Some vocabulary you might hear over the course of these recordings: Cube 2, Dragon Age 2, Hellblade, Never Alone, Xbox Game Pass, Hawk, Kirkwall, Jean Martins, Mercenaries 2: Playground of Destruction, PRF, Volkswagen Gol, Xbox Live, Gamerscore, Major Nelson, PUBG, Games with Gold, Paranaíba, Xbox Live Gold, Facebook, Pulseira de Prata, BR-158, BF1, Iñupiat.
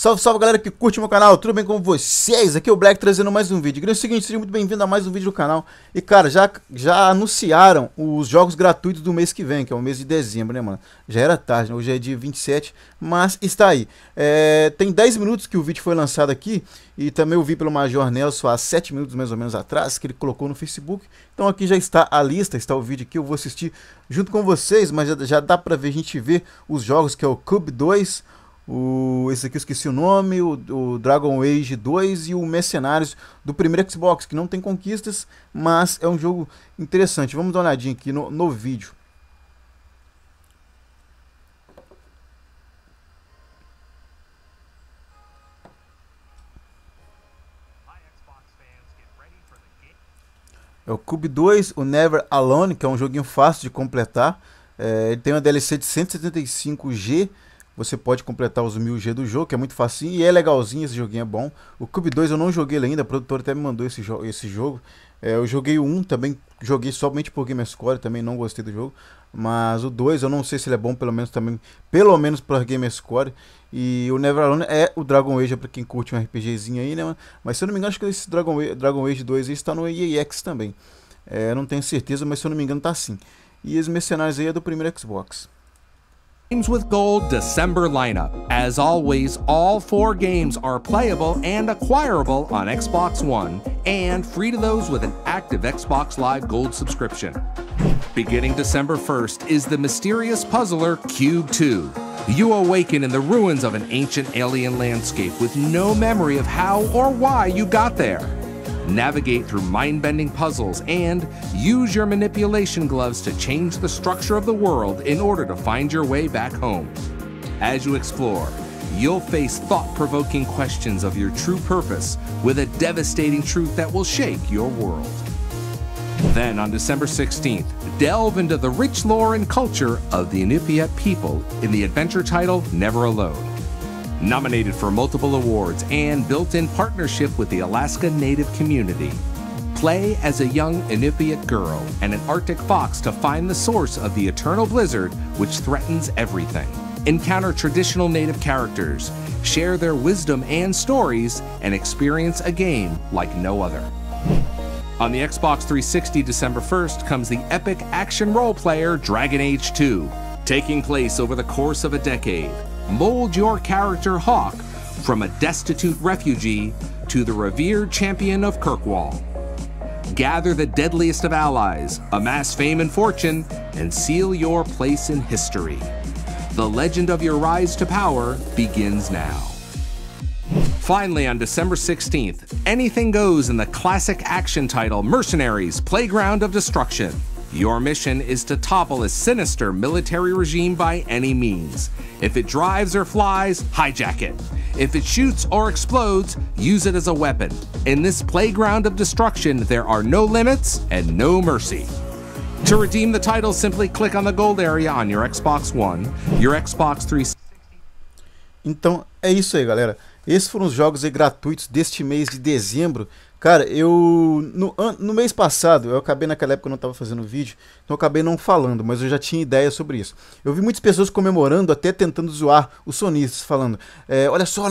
Salve, salve galera que curte o meu canal, tudo bem com vocês? Aqui é o Black trazendo mais um vídeo. É o seguinte, seja muito bem-vindo a mais um vídeo do canal. E cara, já anunciaram os jogos gratuitos do mês que vem, que é o mês de dezembro, né mano? Já era tarde, né? Hoje é dia 27, mas está aí. Tem 10 minutos que o vídeo foi lançado aqui. E também eu vi pelo Major Nelson há 7 minutos mais ou menos atrás, que ele colocou no Facebook. Então aqui já está a lista, está o vídeo que eu vou assistir junto com vocês. Mas já dá pra ver, a gente ver os jogos, que é o Cube 2... esse aqui eu esqueci o nome, o Dragon Age 2 e o Mercenários do primeiro Xbox, que não tem conquistas, mas é um jogo interessante. Vamos dar uma olhadinha aqui no vídeo. É o Cube 2, o Never Alone, que é um joguinho fácil de completar. Ele tem uma DLC de 175G. Você pode completar os 1000G do jogo, que é muito facinho e é legalzinho, esse joguinho é bom. O Cube 2 eu não joguei ele ainda, a produtora até me mandou esse jogo. Eu joguei o 1 também, joguei somente por Gamerscore, também não gostei do jogo. Mas o 2 eu não sei se ele é bom, pelo menos para Gamerscore. E o Never Alone é o Dragon Age, para quem curte um RPGzinho aí, né? Mas se eu não me engano, acho que esse Dragon Age 2 aí está no EAX também. Não tenho certeza, mas se eu não me engano tá sim. E os Mercenários aí é do primeiro Xbox. Games with Gold December lineup. As always, all 4 games are playable and acquirable on Xbox One and free to those with an active Xbox Live Gold subscription. Beginning December 1st is the mysterious puzzler Cube 2. You awaken in the ruins of an ancient alien landscape with no memory of how or why you got there. Navigate through mind-bending puzzles and use your manipulation gloves to change the structure of the world in order to find your way back home. As you explore, you'll face thought-provoking questions of your true purpose with a devastating truth that will shake your world. Then on December 16th, delve into the rich lore and culture of the Iñupiat people in the adventure title Never Alone. Nominated for multiple awards and built in partnership with the Alaska Native community. Play as a young Iñupiat girl and an Arctic fox to find the source of the eternal blizzard which threatens everything. Encounter traditional Native characters, share their wisdom and stories, and experience a game like no other. On the Xbox 360 December 1st comes the epic action role player Dragon Age 2. Taking place over the course of a decade, mold your character Hawk from a destitute refugee to the revered champion of Kirkwall. Gather the deadliest of allies, amass fame and fortune, and seal your place in history. The legend of your rise to power begins now. Finally, on December 16th, anything goes in the classic action title Mercenaries: Playground of Destruction. Your mission is to topple a sinister military regime by any means. If it drives or flies, hijack it. If it shoots or explodes, use it as a weapon. In this playground of destruction, there are no limits and no mercy. To redeem the title, simply click on the gold area on your Xbox One, your Xbox 360. Então, é isso aí, galera. Esses foram os jogos aí gratuitos deste mês de dezembro. Cara, no mês passado, eu acabei, naquela época eu não estava fazendo vídeo, então eu acabei não falando, mas eu já tinha ideia sobre isso. Eu vi muitas pessoas comemorando, até tentando zoar os sonistas, falando, olha só,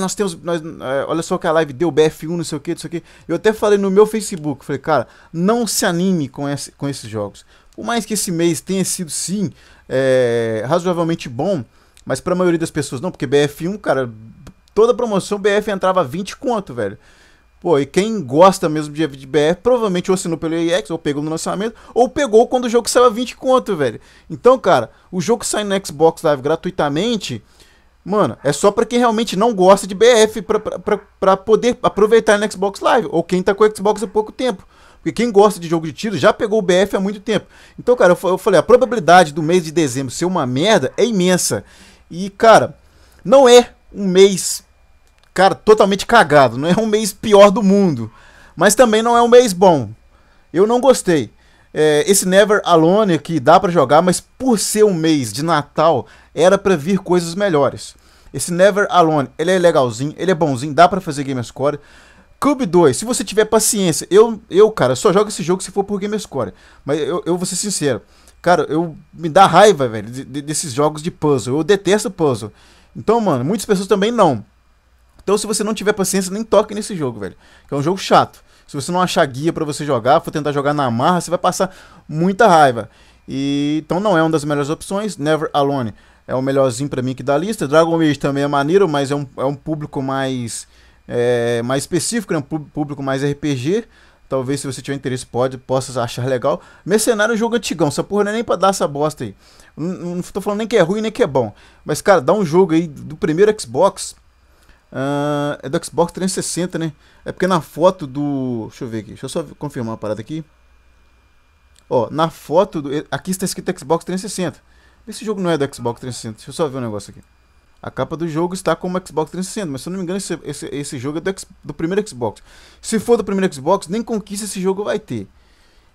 olha só que a live deu, BF1, não sei o que, não sei o que. Eu até falei no meu Facebook, falei, cara, não se anime com esses jogos. Por mais que esse mês tenha sido, sim, razoavelmente bom, mas para a maioria das pessoas não, porque BF1, cara, toda promoção BF entrava 20 conto, velho. Pô, e quem gosta mesmo de BF provavelmente ou assinou pelo EAX, ou pegou no lançamento, ou pegou quando o jogo saiu a 20 conto, velho. Então, cara, o jogo sai no Xbox Live gratuitamente, mano, é só pra quem realmente não gosta de BF pra poder aproveitar no Xbox Live, ou quem tá com o Xbox há pouco tempo. Porque quem gosta de jogo de tiro já pegou o BF há muito tempo. Então, cara, eu falei, a probabilidade do mês de dezembro ser uma merda é imensa. E, cara, não é um mês... cara, totalmente cagado, não é um mês pior do mundo, mas também não é um mês bom. Eu não gostei. Esse Never Alone aqui dá pra jogar, mas por ser um mês de Natal, era pra vir coisas melhores. Esse Never Alone, ele é legalzinho, ele é bonzinho, dá pra fazer Gamerscore. Cube 2, se você tiver paciência, cara, só jogo esse jogo se for por Gamerscore, mas eu vou ser sincero, cara, me dá raiva, velho, desses jogos de puzzle, eu detesto puzzle. Então, mano, muitas pessoas também não. Então, se você não tiver paciência, nem toque nesse jogo, velho. Que é um jogo chato. Se você não achar guia pra você jogar, for tentar jogar na amarra, você vai passar muita raiva. E então não é uma das melhores opções. Never Alone é o melhorzinho pra mim que dá lista. Dragon Age também é maneiro, mas é um público mais, mais específico, né? Um público mais RPG. Talvez se você tiver interesse possa achar legal. Mercenário é um jogo antigão, essa porra não é nem pra dar essa bosta aí. Não tô falando nem que é ruim, nem que é bom. Mas cara, dá um jogo aí do primeiro Xbox. É do Xbox 360, né? É porque na foto do... Deixa eu ver aqui, deixa eu só confirmar uma parada aqui. Ó, na foto do... Aqui está escrito Xbox 360. Esse jogo não é do Xbox 360, deixa eu só ver um negócio aqui. A capa do jogo está como Xbox 360, mas se eu não me engano esse jogo é do primeiro Xbox. Se for do primeiro Xbox, nem conquista esse jogo vai ter.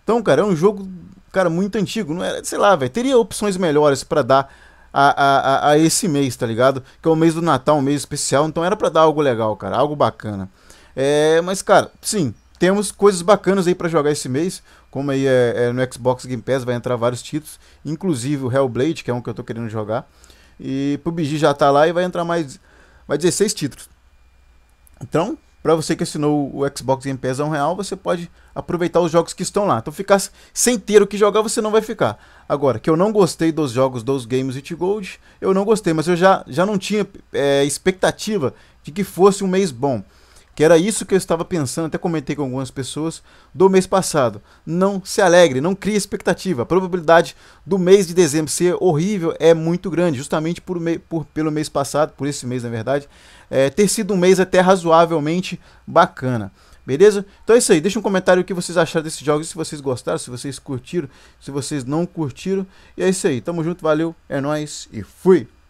Então, cara, é um jogo, cara, muito antigo, não era, sei lá, velho, teria opções melhores para dar a esse mês, tá ligado? Que é o mês do Natal, um mês especial, então era para dar algo legal, cara, algo bacana. Mas, cara, sim, temos coisas bacanas aí para jogar esse mês, como aí no Xbox Game Pass vai entrar vários títulos, inclusive o Hellblade, que é um que eu tô querendo jogar. E PUBG já tá lá e vai entrar mais 16 títulos. Então, pra você que assinou o Xbox Game Pass a R$1, você pode aproveitar os jogos que estão lá. Então ficar sem ter o que jogar, você não vai ficar. Agora, que eu não gostei dos jogos dos Games with Gold, eu não gostei. Mas eu já não tinha expectativa de que fosse um mês bom. Que era isso que eu estava pensando, até comentei com algumas pessoas do mês passado. Não se alegre, não crie expectativa. A probabilidade do mês de dezembro ser horrível é muito grande, justamente pelo mês passado, por esse mês na verdade, ter sido um mês até razoavelmente bacana. Beleza? Então é isso aí, deixa um comentário o que vocês acharam desses jogos, se vocês gostaram, se vocês curtiram, se vocês não curtiram. E é isso aí, tamo junto, valeu, é nóis e fui!